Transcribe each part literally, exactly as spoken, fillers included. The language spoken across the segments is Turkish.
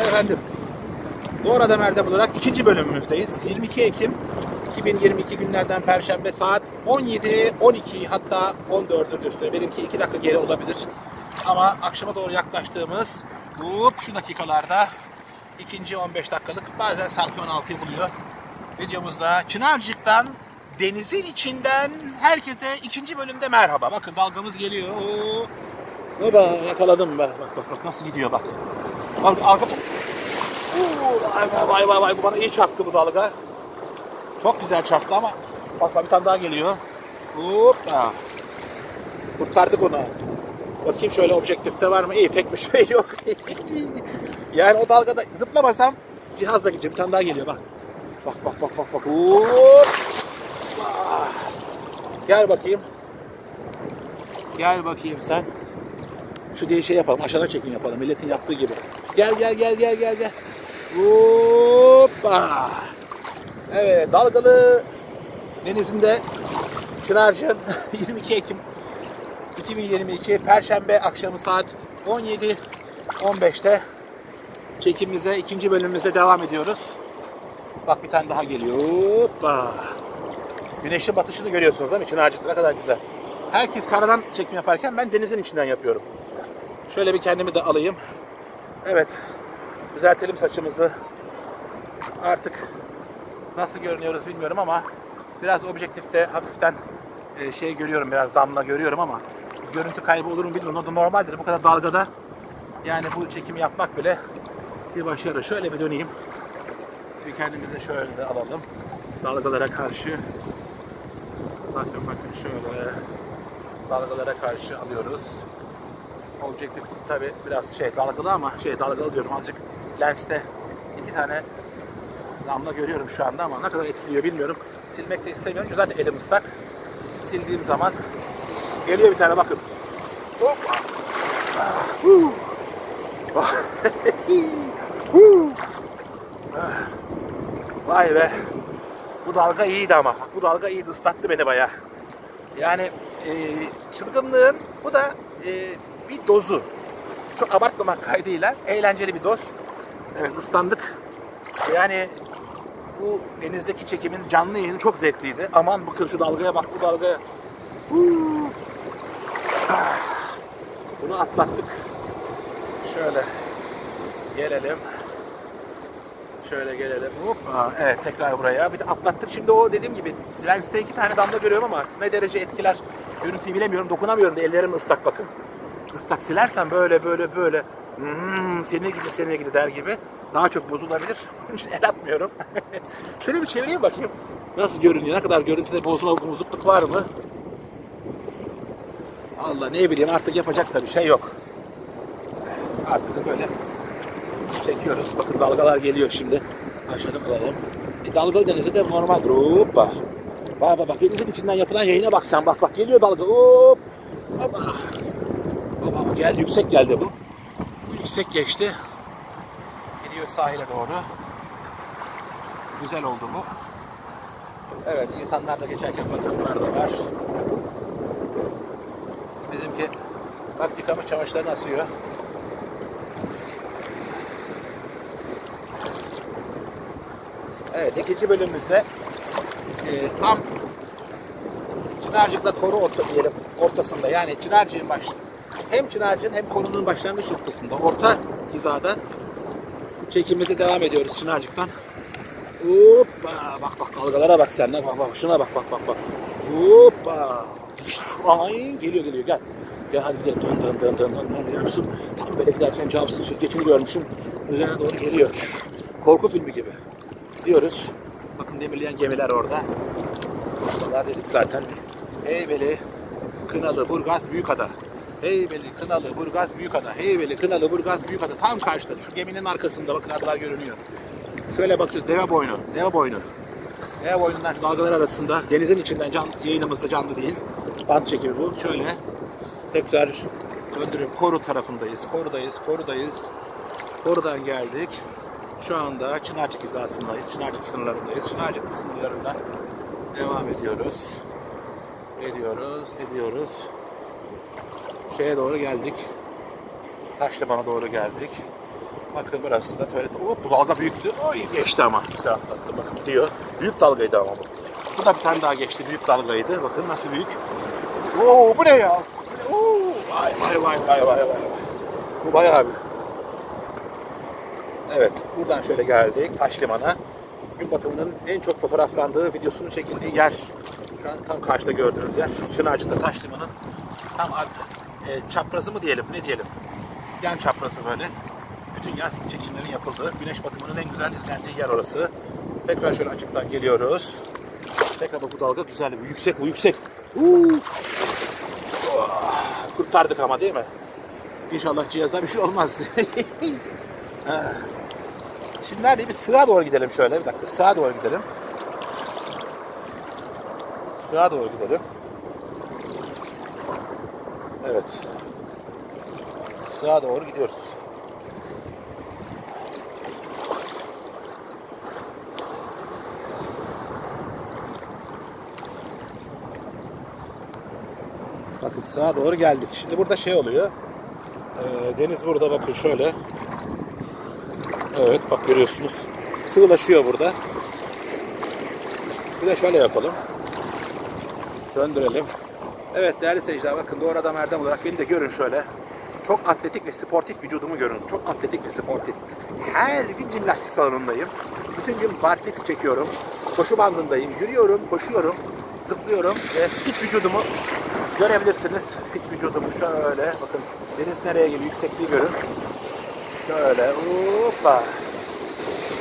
Efendim, Doğru Adam Erdem olarak ikinci bölümümüzdeyiz. yirmi iki Ekim iki bin yirmi iki günlerden Perşembe saat on yedi on iki hatta on dördü gösteriyor. Benimki iki dakika geri olabilir. Ama akşama doğru yaklaştığımız bu şu dakikalarda ikinci on beş dakikalık bazen sarkı on altıyı buluyor. Videomuzda Çınarcık'tan denizin içinden herkese ikinci bölümde merhaba. Bakın dalgamız geliyor. Ne ben yakaladım ben. Bak bak bak nasıl gidiyor bak. Bak arka. Vay vay vay vay, bu bana iyi çarptı bu dalga. Çok güzel çarptı ama bak bak bir tane daha geliyor. Hoppa. Kurtardık onu. Bakayım şöyle objektifte var mı? İyi, pek bir şey yok. Yani o dalgada zıplamasam cihazla gideceğim. Bir tane daha geliyor bak. Bak bak bak bak bak. Hoppa. Gel bakayım. Gel bakayım sen. Şu diye şey yapalım, aşağıda çekim yapalım, milletin yaptığı gibi. Gel gel gel gel gel gel. Hoppa. Evet, dalgalı denizimde Çınarcık'ın yirmi iki Ekim iki bin yirmi iki Perşembe akşamı saat on yedi on beşte çekimimize, ikinci bölümümüze devam ediyoruz. Bak bir tane daha geliyor. Hoppa. Güneşin batışını görüyorsunuz değil mi? Çınarcık'ta ne kadar güzel. Herkes karadan çekim yaparken ben denizin içinden yapıyorum. Şöyle bir kendimi de alayım. Evet. Düzeltelim saçımızı. Artık nasıl görünüyoruz bilmiyorum ama biraz objektifte hafiften şey görüyorum, biraz damla görüyorum ama görüntü kaybı olur mu bilmiyorum. O da normaldir. Bu kadar dalgada yani bu çekimi yapmak bile bir başarı. Şöyle bir döneyim. Bir kendimizi şöyle de alalım. Dalgalara karşı. Bakın bakın şöyle. Dalgalara karşı alıyoruz. Objektif tabi biraz şey dalgalı ama şey dalgalı diyorum, azıcık lenste iki tane damla görüyorum şu anda ama ne kadar etkiliyor bilmiyorum. Silmek de istemiyorum çünkü zaten elim ıslak. Sildiğim zaman geliyor bir tane bakın. Hop. Vay be. Bu dalga iyiydi ama. Bu dalga iyiydi, ıslattı beni bayağı. Yani e, çılgınlığın bu da e, bir dozu. Çok abartmamak kaydıyla eğlenceli bir doz. Evet, ıslandık. Yani bu denizdeki çekimin canlı yayını çok zevkliydi. Aman bakın şu dalgaya bak, bu dalgaya. Bunu atlattık. Şöyle gelelim. Şöyle gelelim. Hoppa. Evet, tekrar buraya. Bir de atlattık. Şimdi o dediğim gibi lenste iki tane damla görüyorum ama ne derece etkiler görüntüyü bilemiyorum. Dokunamıyorum da, ellerim ıslak bakın. Islak silersen böyle böyle böyle hmm, seneye gidi seneye gidi der gibi daha çok bozulabilir. Onun için el atmıyorum. Şöyle bir çevireyim bakayım. Nasıl görünüyor? Ne kadar görüntüde bozulma, bozukluk var mı? Allah ne bileyim, artık yapacak da bir şey yok. Artık böyle çekiyoruz. Bakın dalgalar geliyor şimdi. Aşağıda kalalım. E, dalgalı denize de normaldir. Hoppa. Bak bak bak. Denizin içinden yapılan yayına bak sen. Bak bak. Geliyor dalga. Hop. Baba. Baba geldi. Yüksek geldi bu. Bu yüksek geçti. Gidiyor sahile doğru. Güzel oldu bu. Evet. İnsanlar da geçerken bakanlar da var. Bizimki bak yıkama çamaşırlarını asıyor. Evet, ikinci bölümümüzde e, tam Çınarcık'la Koru orta, diyelim, ortasında, yani Çınarcık'ın baş, hem Çınarcık'ın hem Koru'nun başlangıç noktasında, orta hizada çekimimize devam ediyoruz Çınarcık'tan. Hoppa, bak bak dalgalara bak sen, bak bak şuna bak bak bak bak. Hoppa, ay geliyor geliyor gel. Gel hadi gidelim, dön dön dön dön dön. Yapsın. Tam böyle giderken camsız süzgecini görmüşüm, üzerine doğru geliyor. Korku filmi gibi. Diyoruz. Bakın demirleyen gemiler orada. Oradalar dedik zaten. Heybeli, Kınalı, Burgaz, Büyükada. Heybeli, Kınalı, Burgaz, Büyükada. Heybeli, Kınalı, Burgaz, Büyükada. Tam karşıda. Şu geminin arkasında bakın adalar görünüyor. Şöyle bakıyoruz. Deve boynu. Deve boynu. Deve boynundan dalgalar arasında. Denizin içinden can, yayınımızda canlı değil. Bant çekimi bu. Şöyle. Tekrar döndürüyorum. Koru tarafındayız. Korudayız. Korudayız. Korudan geldik. Şu anda Çınarcık hizasındayız, Çınarcık sınırlarındayız, Çınarcık sınırlarından devam ediyoruz, ediyoruz, ediyoruz. Şeye doğru geldik, Taşlıman'a doğru geldik. bakın burası da böyle. Bu dalga büyüktü. Oy geçti ama. Güzel atlattı bakın diyor. Büyük dalgaydı ama bu. Bu da bir tane daha geçti. Büyük dalgaydı. Bakın nasıl büyük. Oo bu ne ya? Oo, vay vay vay vay vay vay. Bu bayağı bir. Evet, buradan şöyle geldik Taş Liman'a. Gün batımının en çok fotoğraflandığı, videosunun çekildiği yer. Şu an tam karşıda gördüğünüz yer. Çınarcık'ta Taş Liman'ın tam e, çaprazı mı diyelim, ne diyelim? Yan çaprazı böyle. Bütün yaz çekimlerin yapıldığı, güneş batımının en güzel izlendiği yer orası. Tekrar şöyle açıktan geliyoruz. Tekrar bu dalga güzel, bu yüksek, bu yüksek. Uuu. Oh, kurtardık ama değil mi? İnşallah cihaza bir şey olmaz. Şimdi nerede? Bir sığa doğru gidelim şöyle. Bir dakika. Sığa doğru gidelim. Sığa doğru gidelim. Evet. Sığa doğru gidiyoruz. Bakın sığa doğru geldik. Şimdi burada şey oluyor. Ee, deniz burada bakın şöyle. Evet bak görüyorsunuz. Sığlaşıyor burada. Bir de şöyle yapalım. Döndürelim. Evet değerli seyirciler bakın Doğru Adam Erdem olarak beni de görün şöyle. Çok atletik ve sportif vücudumu görün. Çok atletik ve sportif. Her gün jimnastik salonundayım. Bütün gün barfix çekiyorum. Koşu bandındayım. Yürüyorum, koşuyorum, zıplıyorum ve fit vücudumu görebilirsiniz. Fit vücudumu şöyle bakın. Deniz nereye gibi yüksekliği görün. Şöyle, hoppa.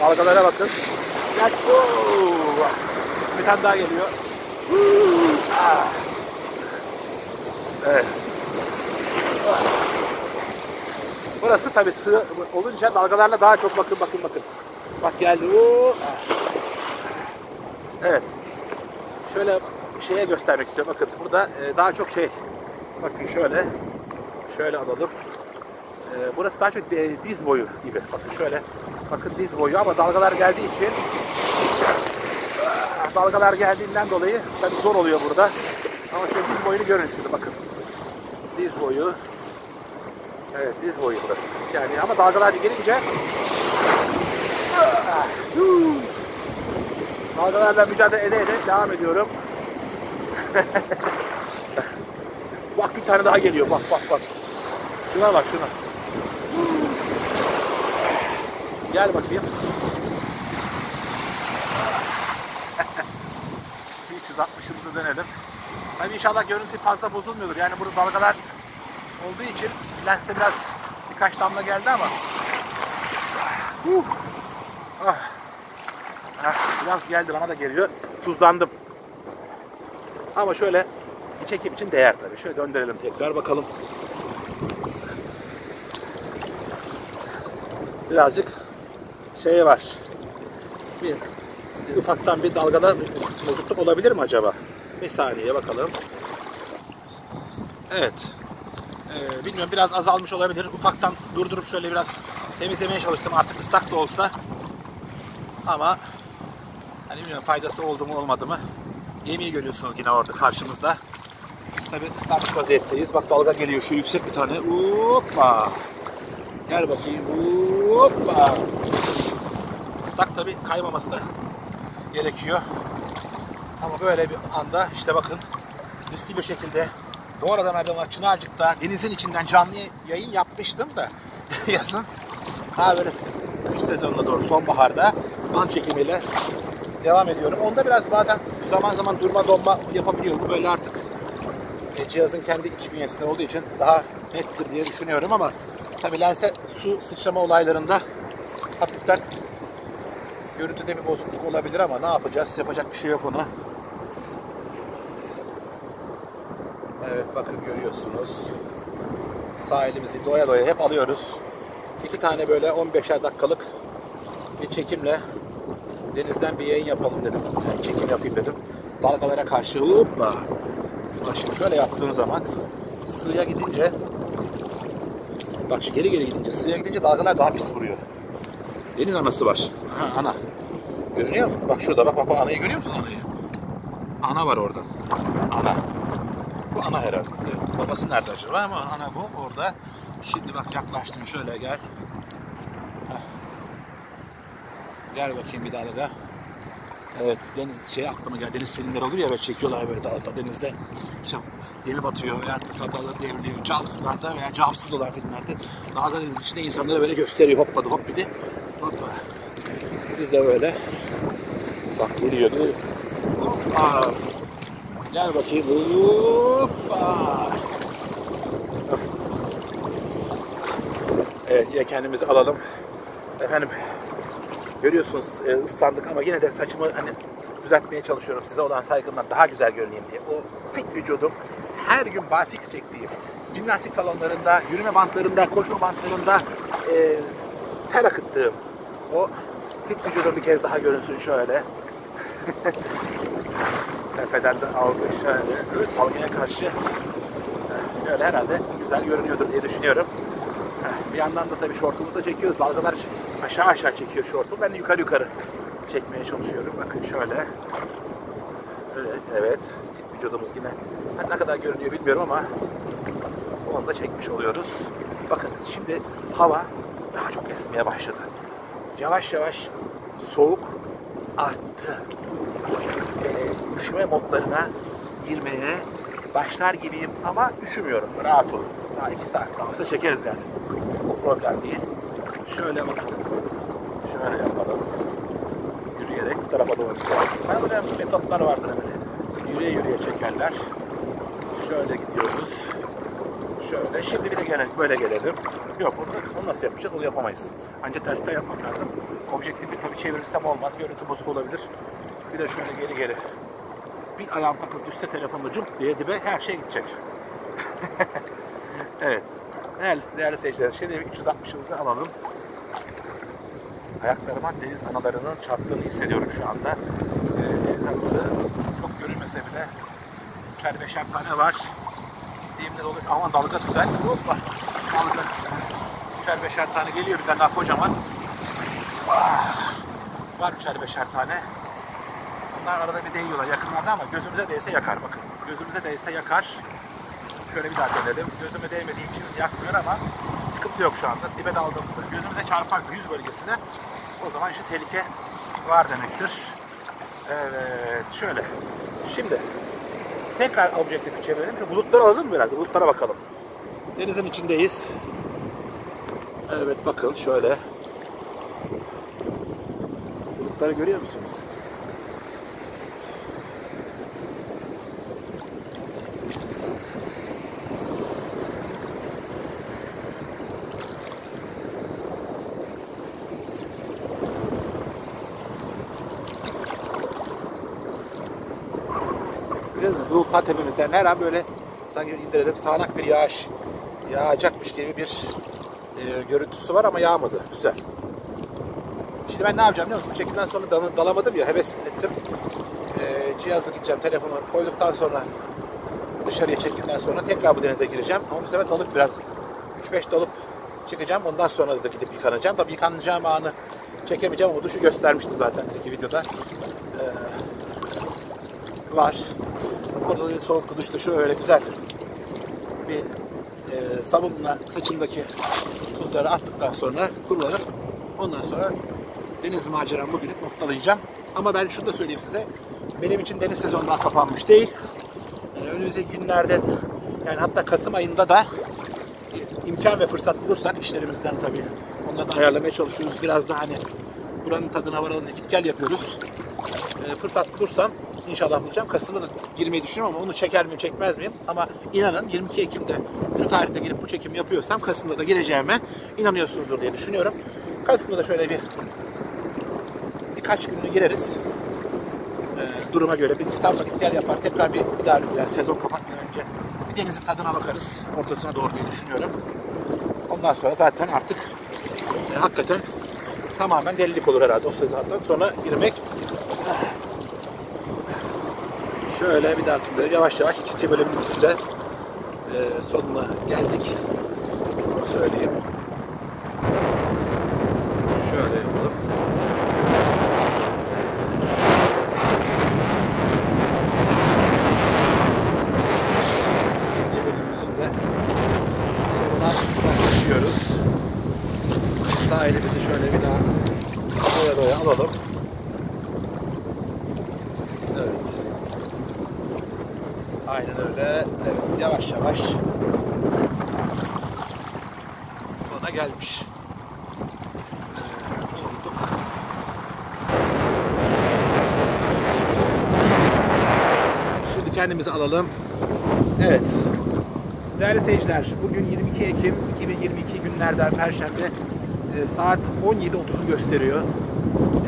Dalgalara bakın. Bir tane daha geliyor. Evet. Burası tabii sığ olunca dalgalarla daha çok bakın, bakın, bakın. Bak geldi. Evet. Şöyle şeye göstermek istiyorum. Bakın burada daha çok şey. Bakın şöyle. Şöyle alalım. Burası daha çok diz boyu gibi. Bakın şöyle. Bakın diz boyu ama dalgalar geldiği için dalgalar geldiğinden dolayı tabii zor oluyor burada. Ama şöyle diz boyunu görün şimdi bakın. Diz boyu. Evet diz boyu burası. Yani ama dalgalar gelince dalgalarla mücadele ede ede devam ediyorum. Bak bir tane daha geliyor. Bak bak bak. Şuna bak şuna. Gel bakayım. üç yüz altmışımızı dönelim. Tabii inşallah görüntü fazla bozulmuyordur. Yani burada dalgalar olduğu için lense biraz birkaç damla geldi ama uh. ah. Ah. biraz geldi bana da geliyor. Tuzlandım. Ama şöyle bir çekim için değer tabii. Şöyle döndürelim tekrar bakalım. Birazcık şey var. Bir, bir ufaktan bir dalgada bozukluk olabilir mi acaba? Bir saniye bakalım. Evet. Ee, bilmiyorum biraz azalmış olabilir. Ufaktan durdurup şöyle biraz temizlemeye çalıştım. Artık ıslak da olsa. Ama hani bilmiyorum faydası oldu mu olmadı mı? Yemeği görüyorsunuz yine orada karşımızda. Biz tabii ıslanmış vaziyetteyiz. Bak dalga geliyor şu yüksek bir tane. Hoppa. Gel bakayım. Hoppa. Islak tabi kaymaması da gerekiyor. Ama böyle bir anda işte bakın riskli bir şekilde Doğru Adam Erdem'e Çınarcık'ta denizin içinden canlı yayın yapmıştım da yazın. Ha böyle kış sezonuna doğru sonbaharda band çekimiyle devam ediyorum. Onda biraz bazen zaman zaman durma donma yapabiliyor. Bu böyle artık e, cihazın kendi iç bünyesinde olduğu için daha nettir diye düşünüyorum ama tabi lense su sıçrama olaylarında hafiften görüntüde bir bozukluk olabilir ama ne yapacağız? Yapacak bir şey yok ona. Evet bakın görüyorsunuz. Sahilimizi doya doya hep alıyoruz. İki tane böyle on beşer dakikalık bir çekimle denizden bir yayın yapalım dedim. Yani çekim yapayım dedim. Dalgalara karşı hoppa. Şimdi şöyle yaptığın zaman sığıya gidince bak şu geri geri gidince, sıraya gidince dalgalar daha pis vuruyor. Deniz anası var. Ha, ana. Görünüyor mu? Bak şurada bak bak bak anayı görüyor musun anayı? Ana var orada. Ana. Bu ana herhalde. Evet. Babası nerede acaba ama ana bu orada. Şimdi bak yaklaştım şöyle gel. Gel bakayım bir daha da. Evet, deniz şey aklıma geldi. Deniz filmleri olur ya, böyle çekiyorlar böyle dağda, denizde. İşte yeni batıyor veya sadaları devriliyor. Camsızlarda veya camsız olan filmlerde dağda, deniz içinde insanlara böyle gösteriyor. Hopladı hoppidi. Hoppa. Biz de böyle. Bak geliyor. Hoppa. Gel bakayım. Hoppa. Evet, ya kendimizi alalım. Efendim, görüyorsunuz ıslandık ama yine de saçımı hani düzeltmeye çalışıyorum, size olan saygımdan daha güzel görüneyim diye. O fit vücudum, her gün barfiks çektiğim, jimnastik salonlarında, yürüme bantlarında, koşma bantlarında e, ter akıttığım o fit vücudum bir kez daha görünsün şöyle. Tepeden de algı şöyle, evet, algıya karşı böyle herhalde güzel görünüyordur diye düşünüyorum. Bir yandan da tabii şortumuzu da çekiyoruz. Dalgalar aşağı aşağı çekiyor şortu. Ben de yukarı yukarı çekmeye çalışıyorum. Bakın şöyle. Evet, evet. Vücudumuz yine hani ne kadar görünüyor bilmiyorum ama onu da çekmiş oluyoruz. Bakın şimdi hava daha çok esmeye başladı. Yavaş yavaş soğuk arttı. Ee, üşüme modlarına girmeye başlar gibiyim ama üşümüyorum. Rahat olun. Daha iki saat kalırsa çekeriz yani. O problem değil. Şöyle bakalım. Şöyle yapalım. Yürüyerek bu tarafa doğru gidelim. Böyle metotlar vardır böyle. Yürüye yürüye çekerler. Şöyle gidiyoruz. Şöyle. Şimdi bir de gene böyle gelelim. Yok, onu nasıl yapacağız? Onu yapamayız. Ancak tersten yapmak lazım. Objektifi tabii çevirirsem olmaz. Görüntü bozuk olabilir. Bir de şöyle geri geri. Bir ayağım takıp üstte telefonu cıp diye dibe her şey gidecek. Evet. Değerli, değerli seyirciler, şimdi üç yüz altmışımızı alalım. Ayaklarıma deniz analarının çarptığını hissediyorum şu anda. Ee, deniz anaları çok görünmese bile üçer beşer tane var. Diyeyimler olur. Aman dalga güzel. Hoppa. Dalga. Üçer beşer tane geliyor. Bir tane daha kocaman. Ah. Var üçer beşer tane. Bunlar arada bir değiyorlar yakınlarda ama gözümüze değse yakar bakın. Gözümüze değse yakar. Şöyle bir daha dönelim. Gözüme değmediği için yakmıyor ama sıkıntı yok şu anda. Dibe daldığımızda gözümüze çarparsa yüz bölgesine, o zaman işte tehlike var demektir. Evet, şöyle. Şimdi tekrar objektifi çevirelim. Şu bulutları alalım biraz. Bulutlara bakalım. Denizin içindeyiz. Evet, bakın şöyle. Bulutları görüyor musunuz? Bulutlar tepemizden her an böyle sanki indirelim, sağanak bir yağış yağacakmış gibi bir e, görüntüsü var ama yağmadı. Güzel. Şimdi ben ne yapacağım biliyor musun? Bu çekimden sonra dal dalamadım ya, heves ettim. E, cihazı gideceğim, telefonu koyduktan sonra dışarıya çekimden sonra tekrar bu denize gireceğim. Ama bu sefer dalıp biraz üç beş dalıp çıkacağım. Ondan sonra da gidip yıkanacağım. Tabii yıkanacağım anı çekemeyeceğim ama duşu göstermiştim zaten bir iki videoda. E, var. Orada da soğuk duşta şöyle güzel bir e, sabunla saçımdaki tuzları attıktan sonra kullanıp ondan sonra deniz maceramı bugünlük noktalayacağım. Ama ben şunu da söyleyeyim size, benim için deniz sezonu daha kapanmış değil. Yani önümüzdeki günlerde, yani hatta Kasım ayında da imkan ve fırsat bulursak işlerimizden tabii onları da ayarlamaya çalışıyoruz. Biraz da hani buranın tadına varalım, git gel yapıyoruz. E, fırsat bulursam İnşallah bulacağım. Kasım'da da girmeyi düşünüyorum ama onu çeker miyim, çekmez miyim? Ama inanın yirmi iki Ekim'de şu tarihte girip bu çekimi yapıyorsam Kasım'da da gireceğime inanıyorsunuzdur diye düşünüyorum. Kasım'da da şöyle bir birkaç günlük gireriz. Ee, duruma göre bir İstanbul'a gitgel yapar. Tekrar bir, bir daha bir yani sezon kapatmadan önce bir denizin tadına bakarız. Ortasına doğru diye düşünüyorum. Ondan sonra zaten artık e, hakikaten tamamen delilik olur herhalde o sezondan sonra girmek. Şöyle bir daha tümleri yavaş yavaş ikinci bölümümüzün de e, sonuna geldik. Bunu söyleyeyim. Şöyle yapalım. Evet. İkinci bölümümüzün de sonuna geçiyoruz. Sahilimizi şöyle bir daha Doya doya alalım. Evet. Aynen öyle. Evet, yavaş yavaş sona gelmiş. Şimdi kendimizi alalım. Evet. Değerli seyirciler, bugün yirmi iki Ekim iki bin yirmi iki günlerden Perşembe, e, saat on yedi otuz'u gösteriyor.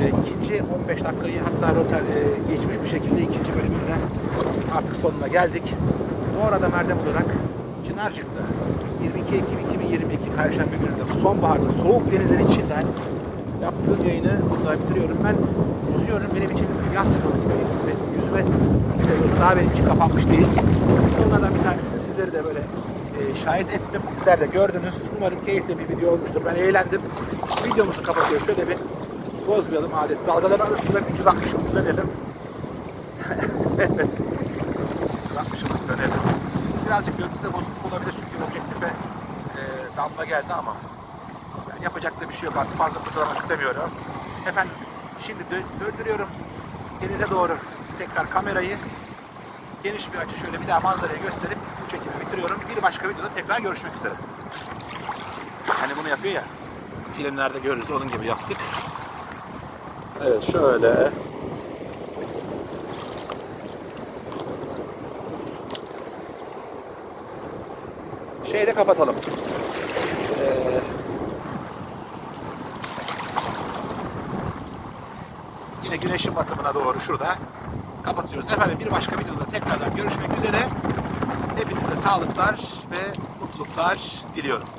E, ikinci on beş dakikayı hatta rotel e, geçmiş bir şekilde ikinci bölümüne artık sonuna geldik. Doğru Adam Erdem olarak Çınarcık'ta yirmi iki Ekim iki bin yirmi iki Perşembe gününde sonbaharda soğuk denizin içinden yaptığımız yayını burada bitiriyorum. Ben yüzüyorum, benim için yaz sezonu gibi yüzme sezonu daha benim için kapanmış değil. Onlardan bir tanesini sizleri de böyle e, şahit ettim, sizler de gördünüz. Umarım keyifli bir video olmuştur. Ben eğlendim. Videomuzu kapatıyoruz. Şöyle bir bozmayalım adet. Dalgaların arasında üç yüz altmış'ımızı dönelim. üç yüz altmış'ımızı dönelim. Birazcık görüntüde bozukluk olabilir çünkü objektife e, damla geldi ama yani yapacak da bir şey yok. Artık fazla kurtulamak istemiyorum. Efendim, şimdi döndürüyorum denize doğru tekrar kamerayı. Geniş bir açı şöyle bir daha manzarayı gösterip bu çekimi bitiriyorum. Bir başka videoda tekrar görüşmek üzere. Hani bunu yapıyor ya, filmlerde görürüz, onun gibi yaptık. Evet, şöyle. Şeyi de kapatalım. Ee... Yine güneşin batımına doğru şurada kapatıyoruz. Efendim, bir başka videoda tekrardan görüşmek üzere. Hepinize sağlıklar ve mutluluklar diliyorum.